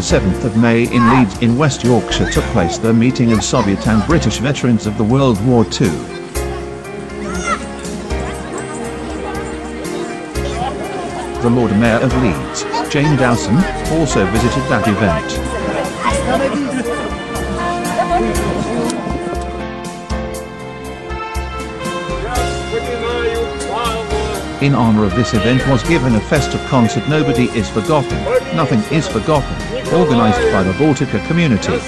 the 7th of May in Leeds in West Yorkshire took place the meeting of Soviet and British veterans of the World War II. The Lord Mayor of Leeds, Jane Dowson, also visited that event. In honor of this event was given a festive concert Nobody is Forgotten, Nothing is Forgotten, organized by the Baltica community.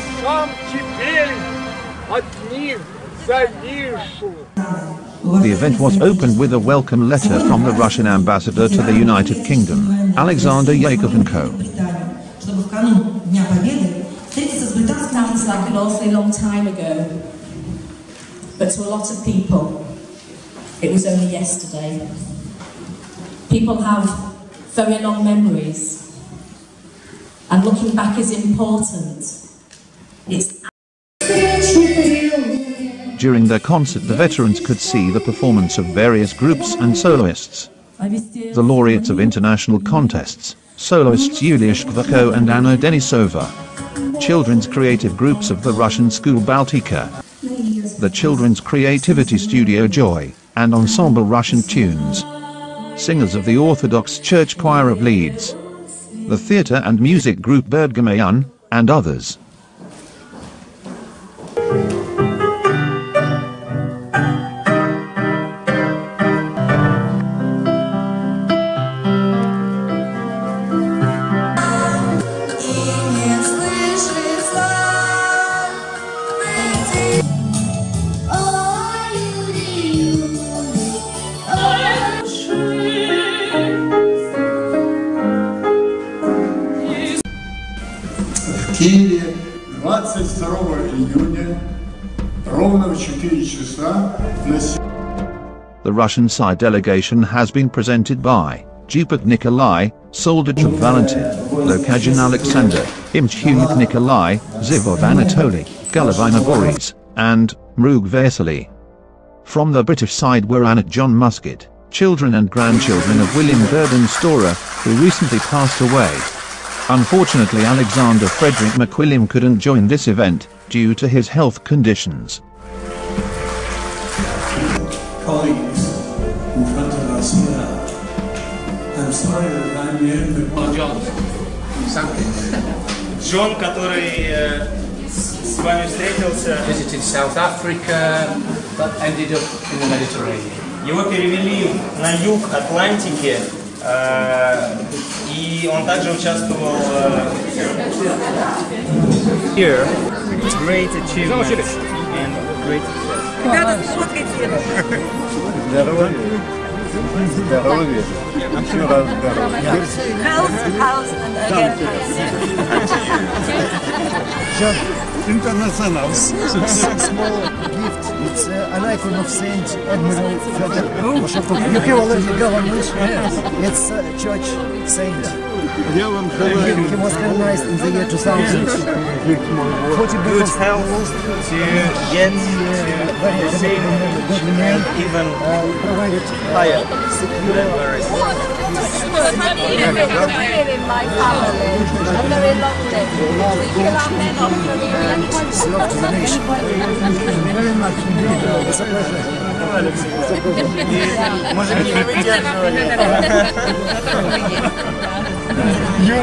The event was opened with a welcome letter from the Russian ambassador to the United Kingdom, Alexander Yakovenko. It sounds like an awfully long time ago, but to a lot of people it was only yesterday. People have very long memories, and looking back is important. During their concert the veterans could see the performance of various groups and soloists. The laureates of international contests, soloists Yulia Shkvako and Anna Denisova. Children's creative groups of the Russian School Baltica, the Children's Creativity Studio Joy, and Ensemble Russian Tunes, singers of the Orthodox Church Choir of Leeds, the theatre and music group Birdgameyan, and others. В Киеве 22 июня ровно в 4 часа на... The Russian side delegation has been presented by Dupak Nikolai, Soldatov Valentin, Locagin Alexander, Imchunik Nikolai, Zivov Anatoly, Golovhiner Boris, and Mrug Vasily. From the British side were Annett John Muskett, children and grandchildren of William Burden Storer, who recently passed away. Unfortunately, Alexander Frederick McQuilliam couldn't join this event due to his health conditions. Colleagues in front of us here, I'm sorry that I'm the only one. John, something. John, who visited South Africa, but ended up in the Mediterranean. Его перевели на юг Атлантики. Here, it's great achievement and great success. It's an icon of Saint Admiral Fyodor Moshevkov. UK already government. It's a church saint. He was canonized in the year 2000. Good health to get to save and even provided higher security. You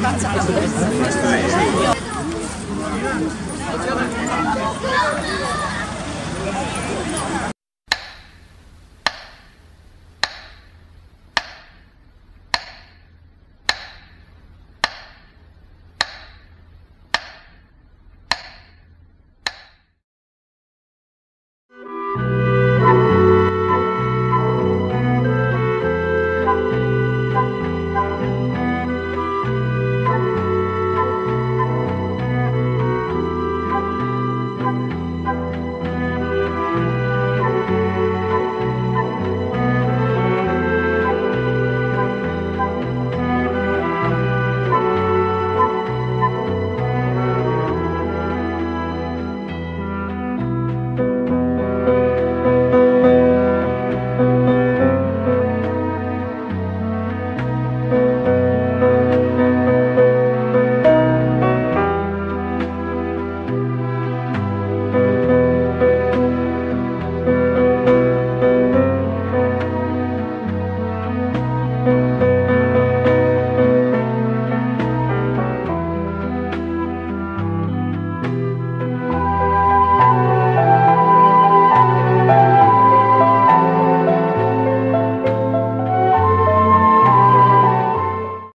must